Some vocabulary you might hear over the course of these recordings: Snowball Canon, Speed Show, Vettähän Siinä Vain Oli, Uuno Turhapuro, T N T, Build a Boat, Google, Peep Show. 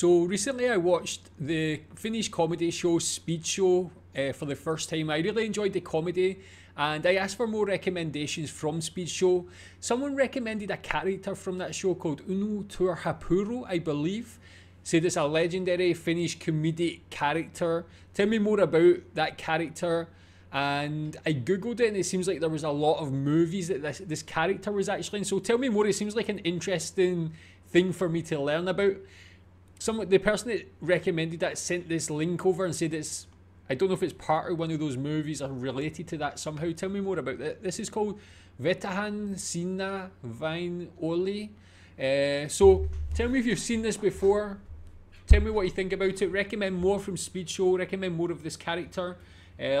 So recently I watched the Finnish comedy show Speed Show for the first time. I really enjoyed the comedy and I asked for more recommendations from Speed Show. Someone recommended a character from that show called Uuno Turhapuro, I believe. Said it's a legendary Finnish comedic character. Tell me more about that character. And I googled it and it seems like there was a lot of movies that this character was actually in. So tell me more, it seems like an interesting thing for me to learn about. The person that recommended that sent this link over and said it's, I don't know if it's part of one of those movies or related to that somehow. Tell me more about that. This is called Vettähän Siinä Vain Oli. So tell me if you've seen this before. Tell me what you think about it. Recommend more from Speed Show. Recommend more of this character.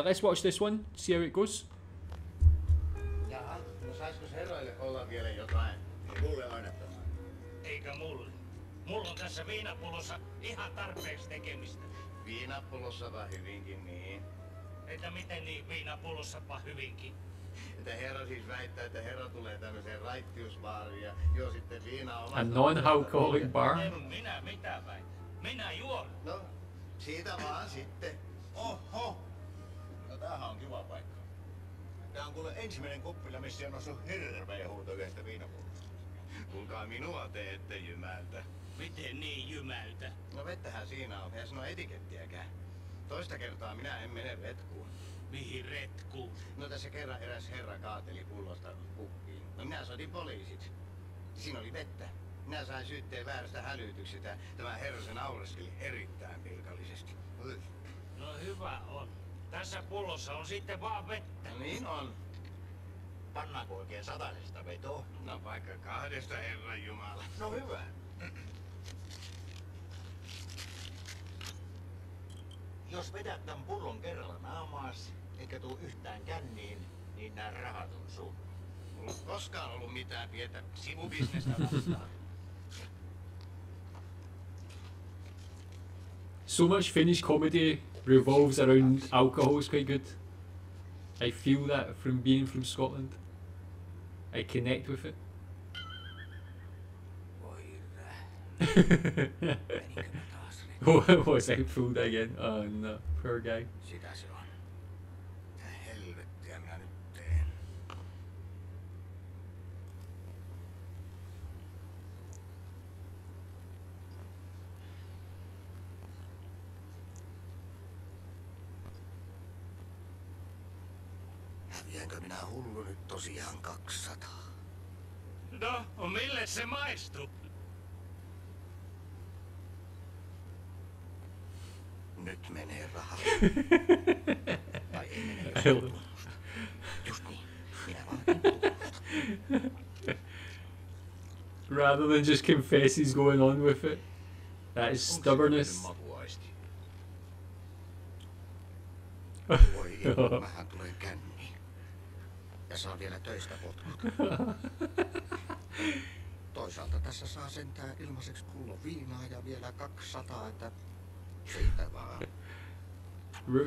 Let's watch this one, see how it goes. Jaha, no saiskos heroille olla vielä jotain? Mulle ainakaan. Eikä mulle. Mulla on tässä viinapulossa ihan tarpeeksi tekemistä. Viinapulossapa hyvinkin, niin. Että miten niin viinapulossapa hyvinkin? Että herra siis väittää, että herra tulee tämmöiseen raittiusbaariin ja juo sitten viinaa omasta. A non-alcoholic bar? En minä mitään väitä. Minä juon. No, siitä vaan sitten. Oho! Tämähän on kiva paikka. Tää on kuule ensimmäinen kuppila, missä on noussut hirveä huuto yhdestä viinapullosta. Kuulkaa minua te ette jymäytä. Miten niin jymäytä? No vettähän siinä on, ei sano etikettiäkään. Toista kertaa minä en mene retkuun. Mihin retkuun? No tässä kerran eräs herra kaateli pullosta kukkiin. No minä soitin poliisit. Siinä oli vettä. Minä sain syytteen väärästä hälytyksestä. Tämä herra se naureskeli erittäin pilkallisesti. No hyvä on. Tässä pullossa on sitten vaan vettä. Niin on. Pannaanko oikein satasesta vetoa? No vaikka kahdesta, herran jumala. No hyvä. Jos vedät tämän pullon kerralla naamaasi, eikä tuu yhtään känniin, niin nää rahat on sun. Mulla on koskaan ollut mitään pientä sivubisnestä vastaan. So much Finnish comedy revolves around alcohol is quite good. I feel that from being from Scotland. I connect with it. Oh, was I fooled again? Oh no, poor guy. Viekö minä hullu nyt tosiaan 200? No, mille se maistuu? Nyt menee rahaa. Tai ei mene tunnusta. Just niin, minä vaatin tunnusta. Rather than just confess he's going on with it. That is stubbornness. Voi ei, mähän tulee känniin. Ja saa vielä töistä potkut. Toisaalta tässä saa sentään ilmaiseksi pullon viinaa ja vielä 200, että siitä vaan.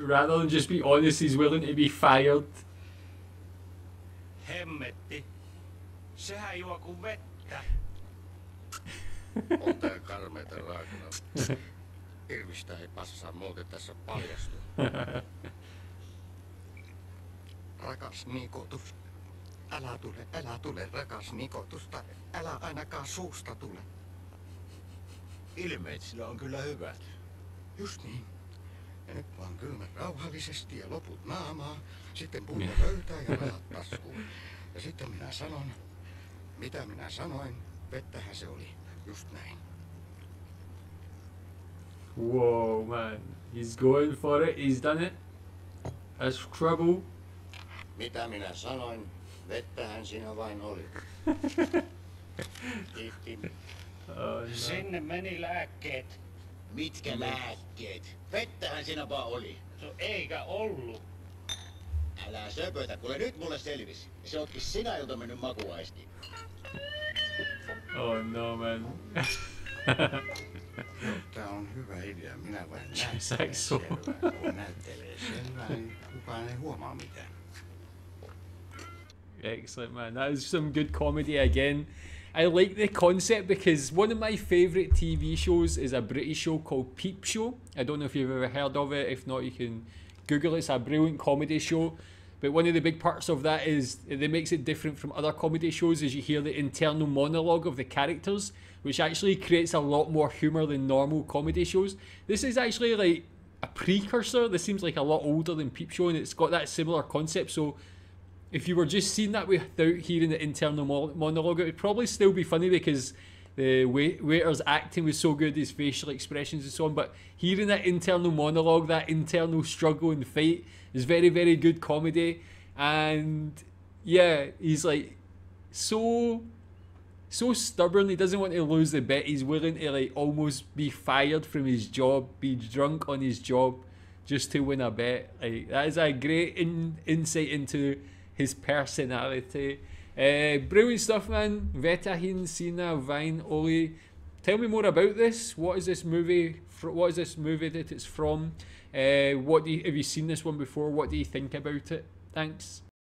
Rather than just be honest, he's willing to be fired. Hemmetti. Sehän juo kuin vettä. On tää karmeita raakana. Irvistä ei passaa, muuten tässä paljastuu. Rakas nikotus. Älä tule, rakas nikotusta. Älä ainakaan suusta tule. Ilmeet sillä on kyllä hyvät. Just niin. Ja nyt vaan kylmä rauhallisesti ja loput naamaa. Sitten pullo pöytään ja rahat taskuun. Ja sitten minä sanon, mitä minä sanoin, vettähän se oli. Just näin. Whoa, man. He's going for it. He's done it. That's trouble. Mitä minä sanoin? Vettähän siinä vain oli. Sinne meni lääkkeet. Mitkä lääkkeet? Vettähän siinä vaan oli. No eikä ollut. Älä söpötä, kuule nyt mulle selvisi. Se onkin sinä, jolta mennyt makuaisti. Oh no, man. Tää on hyvä idea, minä vain näyttelen selvää. Kun näyttelee selvää, niin kukaan ei huomaa mitään. Excellent, man. That is some good comedy again. I like the concept because one of my favourite TV shows is a British show called Peep Show. I don't know if you've ever heard of it. If not, you can Google it. It's a brilliant comedy show. But one of the big parts of that is that makes it different from other comedy shows is you hear the internal monologue of the characters, which actually creates a lot more humour than normal comedy shows. This is actually like a precursor. This seems like a lot older than Peep Show, and it's got that similar concept. So if you were just seeing that without hearing the internal monologue, it would probably still be funny because the waiter's acting was so good, his facial expressions and so on, but hearing that internal monologue, that internal struggle and fight is very, very good comedy. And yeah, he's like so stubborn, he doesn't want to lose the bet, he's willing to like almost be fired from his job, be drunk on his job just to win a bet. Like, that is a great insight into his personality. Brilliant stuff, man. Vettähän Siinä Vain Oli. Tell me more about this. What is this movie? What is this movie that it's from? Have you seen this one before? What do you think about it? Thanks.